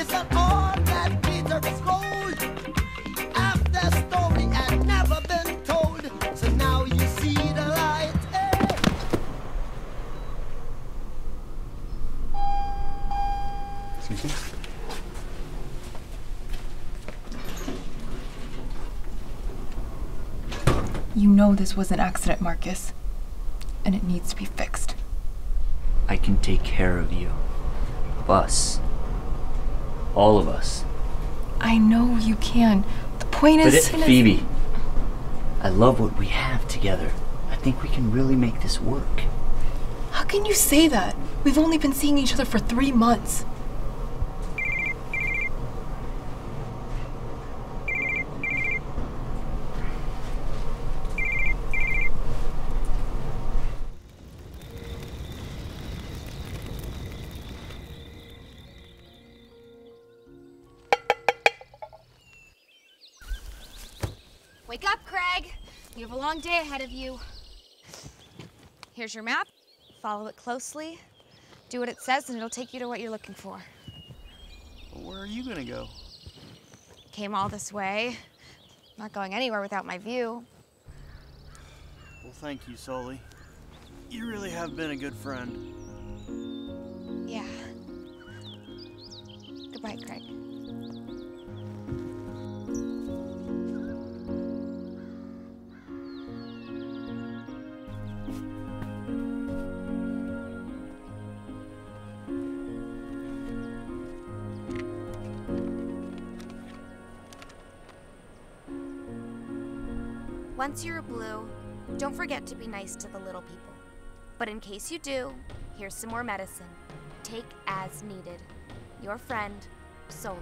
It's an old that Peter is gold. After story had never been told. So now you see the light. Excuse me. You know this was an accident, Marcus. And it needs to be fixed. I can take care of you. Of us. All of us. I know you can. The point is... But Phoebe, I love what we have together. I think we can really make this work. How can you say that? We've only been seeing each other for 3 months. Wake up, Craig. You have a long day ahead of you. Here's your map. Follow it closely. Do what it says, and it'll take you to what you're looking for. Where are you gonna go? Came all this way. Not going anywhere without my view. Well, thank you, Sully. You really have been a good friend. Yeah. Goodbye, Craig. Once you're blue, don't forget to be nice to the little people. But in case you do, here's some more medicine. Take as needed. Your friend, Sully.